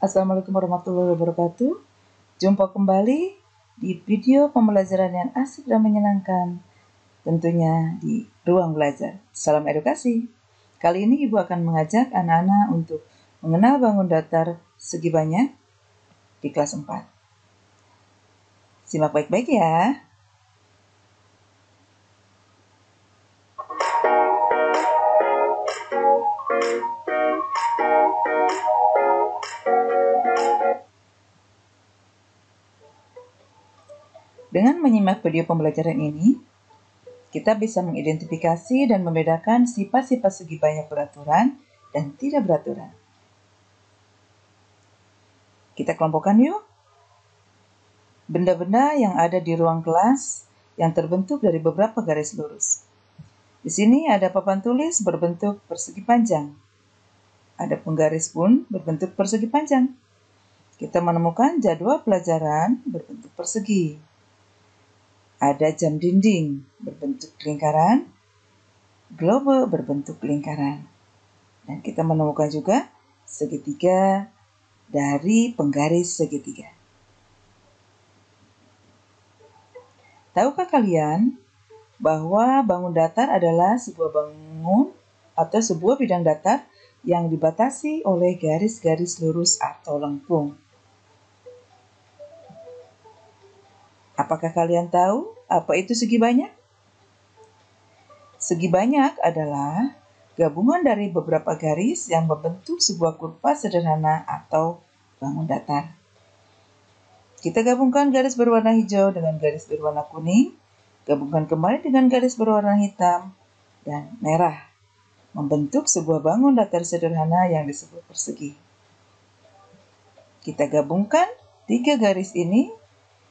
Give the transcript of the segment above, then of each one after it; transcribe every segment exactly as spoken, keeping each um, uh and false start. Assalamualaikum warahmatullahi wabarakatuh. Jumpa kembali di video pembelajaran yang asik dan menyenangkan, tentunya di Ruang Belajar. Salam edukasi. Kali ini Ibu akan mengajak anak-anak untuk mengenal bangun datar segi banyak di kelas empat. Simak baik-baik ya. Dengan menyimak video pembelajaran ini, kita bisa mengidentifikasi dan membedakan sifat-sifat segi banyak beraturan dan tidak beraturan. Kita kelompokkan yuk. Benda-benda yang ada di ruang kelas yang terbentuk dari beberapa garis lurus. Di sini ada papan tulis berbentuk persegi panjang. Ada penggaris pun berbentuk persegi panjang. Kita menemukan jadwal pelajaran berbentuk persegi. Ada jam dinding berbentuk lingkaran, globe berbentuk lingkaran. Dan kita menemukan juga segitiga dari penggaris segitiga. Tahukah kalian bahwa bangun datar adalah sebuah bangun atau sebuah bidang datar yang dibatasi oleh garis-garis lurus atau lengkung? Apakah kalian tahu apa itu segi banyak? Segi banyak adalah gabungan dari beberapa garis yang membentuk sebuah kurva sederhana atau bangun datar. Kita gabungkan garis berwarna hijau dengan garis berwarna kuning, gabungkan kembali dengan garis berwarna hitam dan merah, membentuk sebuah bangun datar sederhana yang disebut persegi. Kita gabungkan tiga garis ini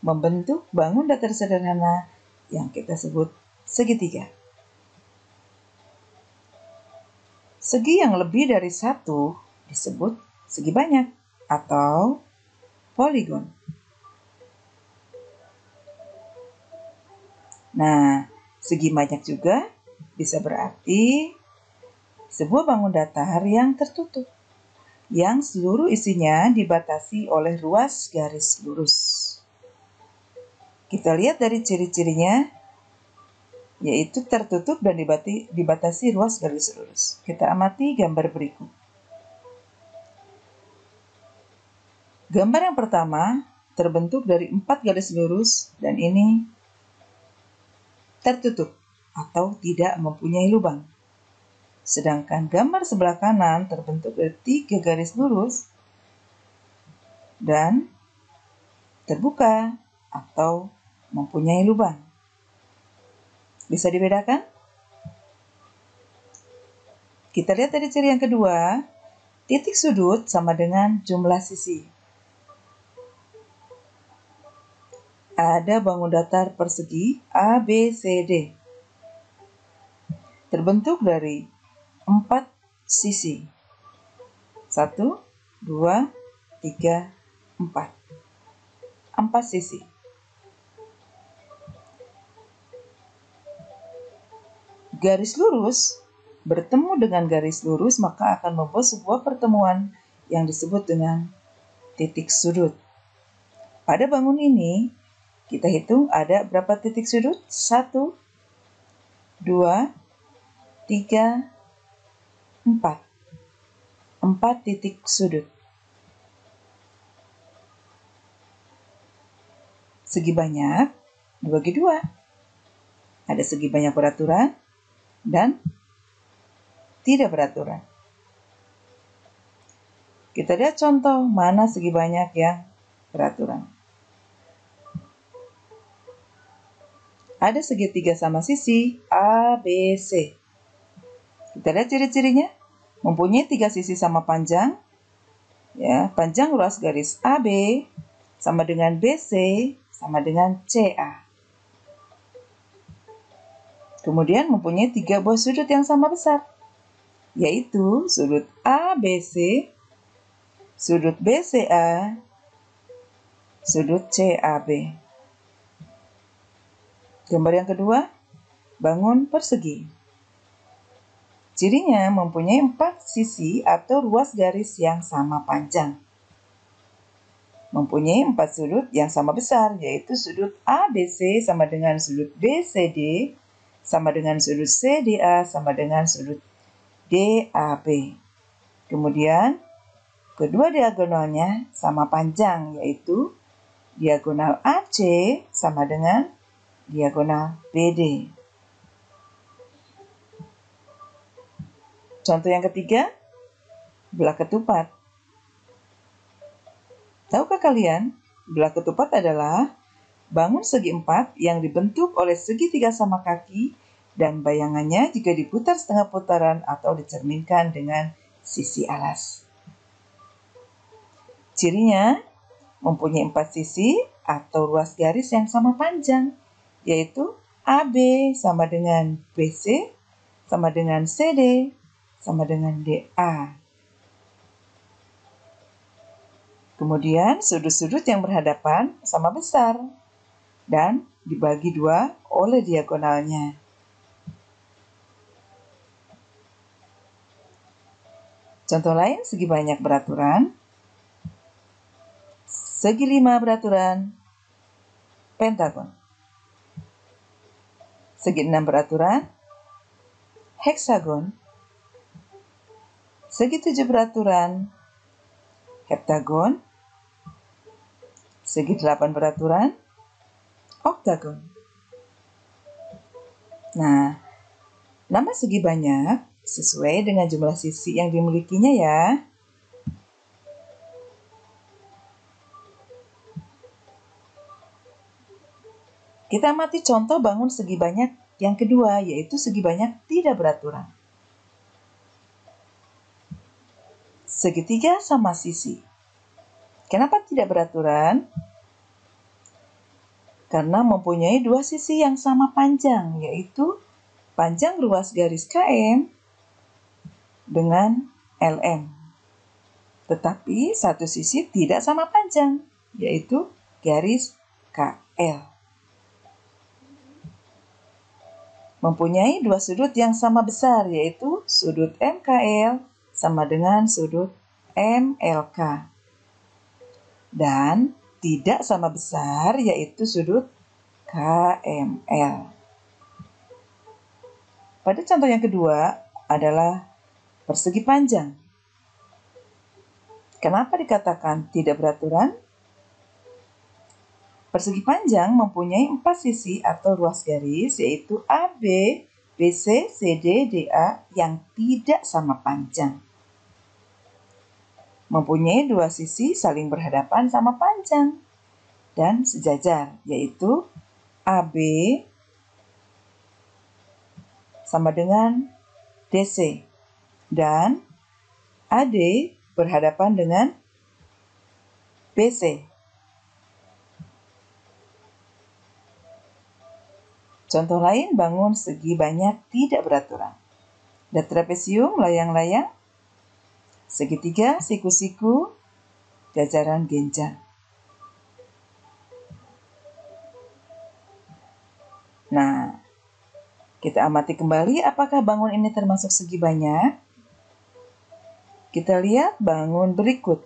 membentuk bangun datar sederhana yang kita sebut segitiga. Segi yang lebih dari satu disebut segi banyak atau poligon. Nah, segi banyak juga bisa berarti sebuah bangun datar yang tertutup, yang seluruh isinya dibatasi oleh ruas garis lurus. Kita lihat dari ciri-cirinya, yaitu tertutup dan dibati, dibatasi ruas garis lurus. Kita amati gambar berikut. Gambar yang pertama terbentuk dari empat garis lurus dan ini tertutup atau tidak mempunyai lubang. Sedangkan gambar sebelah kanan terbentuk dari tiga garis lurus dan terbuka atau mempunyai lubang. Bisa dibedakan? Kita lihat dari ciri yang kedua, titik sudut sama dengan jumlah sisi. Ada bangun datar persegi A, B, C, D. Terbentuk dari empat sisi. Satu, dua, tiga, empat. Empat sisi. Garis lurus bertemu dengan garis lurus maka akan membuat sebuah pertemuan yang disebut dengan titik sudut. Pada bangun ini, kita hitung ada berapa titik sudut? Satu, dua, tiga, empat. Empat titik sudut. Segi banyak dibagi dua. Ada segi banyak beraturan dan tidak beraturan. Kita lihat contoh mana segi banyak yang beraturan. Ada segitiga sama sisi A, B, C. Kita lihat ciri-cirinya, mempunyai tiga sisi sama panjang. Ya, panjang ruas garis A B sama dengan B C sama dengan C A. Kemudian mempunyai tiga buah sudut yang sama besar, yaitu sudut A B C, sudut B C A, sudut C A B. Gambar yang kedua, bangun persegi. Cirinya mempunyai empat sisi atau ruas garis yang sama panjang. mempunyai empat sudut yang sama besar, yaitu sudut A B C sama dengan sudut B C D, sama dengan sudut C D A, sama dengan sudut D A B. Kemudian, kedua diagonalnya sama panjang, yaitu diagonal A C sama dengan diagonal B D. Contoh yang ketiga, belah ketupat. Tahukah kalian, belah ketupat adalah bangun segi empat yang dibentuk oleh segitiga sama kaki dan bayangannya jika diputar setengah putaran atau dicerminkan dengan sisi alas. Cirinya mempunyai empat sisi atau ruas garis yang sama panjang, yaitu A B sama dengan B C, sama dengan C D, sama dengan D A. Kemudian sudut-sudut yang berhadapan sama besar dan dibagi dua oleh diagonalnya. Contoh lain, segi banyak beraturan, segi lima beraturan, pentagon. Segi enam beraturan, heksagon. Segi tujuh beraturan, heptagon. Segi delapan beraturan, oktagon. Nah, nama segi banyak sesuai dengan jumlah sisi yang dimilikinya ya. Kita amati contoh bangun segi banyak yang kedua, yaitu segi banyak tidak beraturan. Segitiga sama sisi. Kenapa tidak beraturan? Karena mempunyai dua sisi yang sama panjang, yaitu panjang ruas garis K M dengan L M. Tetapi satu sisi tidak sama panjang, yaitu garis K L. Mempunyai dua sudut yang sama besar, yaitu sudut M K L sama dengan sudut M L K. Dan tidak sama besar, yaitu sudut K M L. Pada contoh yang kedua adalah persegi panjang. Kenapa dikatakan tidak beraturan? Persegi panjang mempunyai empat sisi atau ruas garis, yaitu A B, B C, C D, D A yang tidak sama panjang. Mempunyai dua sisi saling berhadapan sama panjang dan sejajar, yaitu A B sama dengan D C dan A D berhadapan dengan B C. Contoh lain, bangun segi banyak tidak beraturan. Ada trapesium, layang-layang, segitiga, siku-siku, jajaran genjang. Nah, kita amati kembali apakah bangun ini termasuk segi banyak. Kita lihat bangun berikut.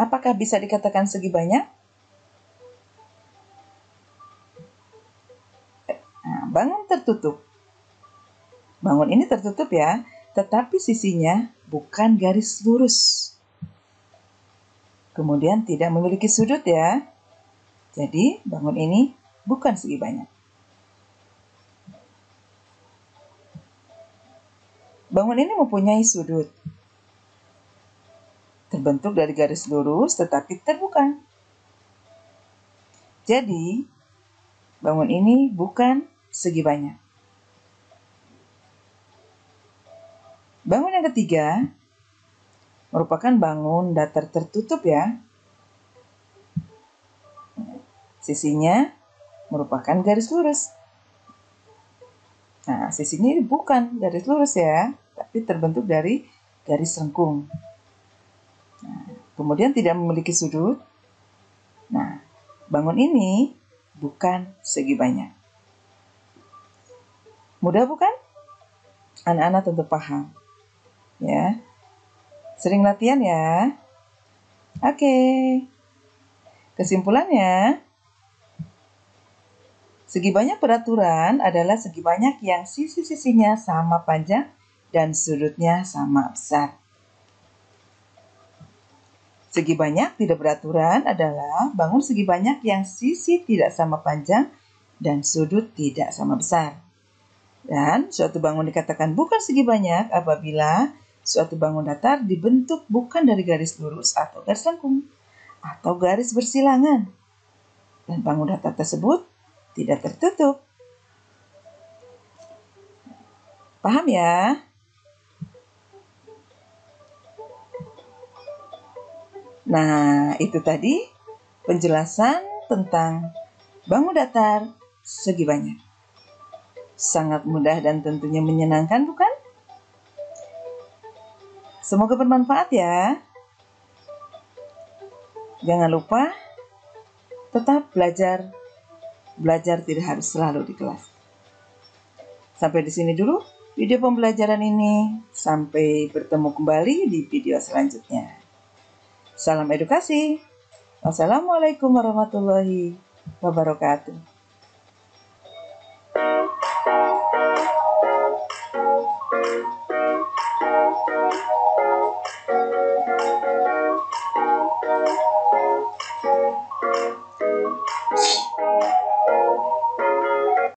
Apakah bisa dikatakan segi banyak? Nah, bangun tertutup. Bangun ini tertutup ya, tetapi sisinya bukan garis lurus. Kemudian tidak memiliki sudut ya. Jadi bangun ini bukan segi banyak. Bangun ini mempunyai sudut. Terbentuk dari garis lurus tetapi terbuka. Jadi bangun ini bukan segi banyak. Bangun yang ketiga merupakan bangun datar tertutup ya. Sisinya merupakan garis lurus. Nah, sisinya bukan garis lurus ya, tapi terbentuk dari garis lengkung. Nah, kemudian tidak memiliki sudut. Nah, bangun ini bukan segi banyak. Mudah bukan? Anak-anak tentu paham. Ya, sering latihan ya. Oke, kesimpulannya, segi banyak beraturan adalah segi banyak yang sisi-sisinya sama panjang dan sudutnya sama besar. Segi banyak tidak beraturan adalah bangun segi banyak yang sisi tidak sama panjang dan sudut tidak sama besar. Dan suatu bangun dikatakan bukan segi banyak apabila suatu bangun datar dibentuk bukan dari garis lurus atau garis lengkung atau garis bersilangan. Dan bangun datar tersebut tidak tertutup. Paham ya? Nah, itu tadi penjelasan tentang bangun datar segi banyak. Sangat mudah dan tentunya menyenangkan, bukan? Semoga bermanfaat ya. Jangan lupa tetap belajar. Belajar tidak harus selalu di kelas. Sampai di sini dulu video pembelajaran ini. Sampai bertemu kembali di video selanjutnya. Salam edukasi. Wassalamualaikum warahmatullahi wabarakatuh.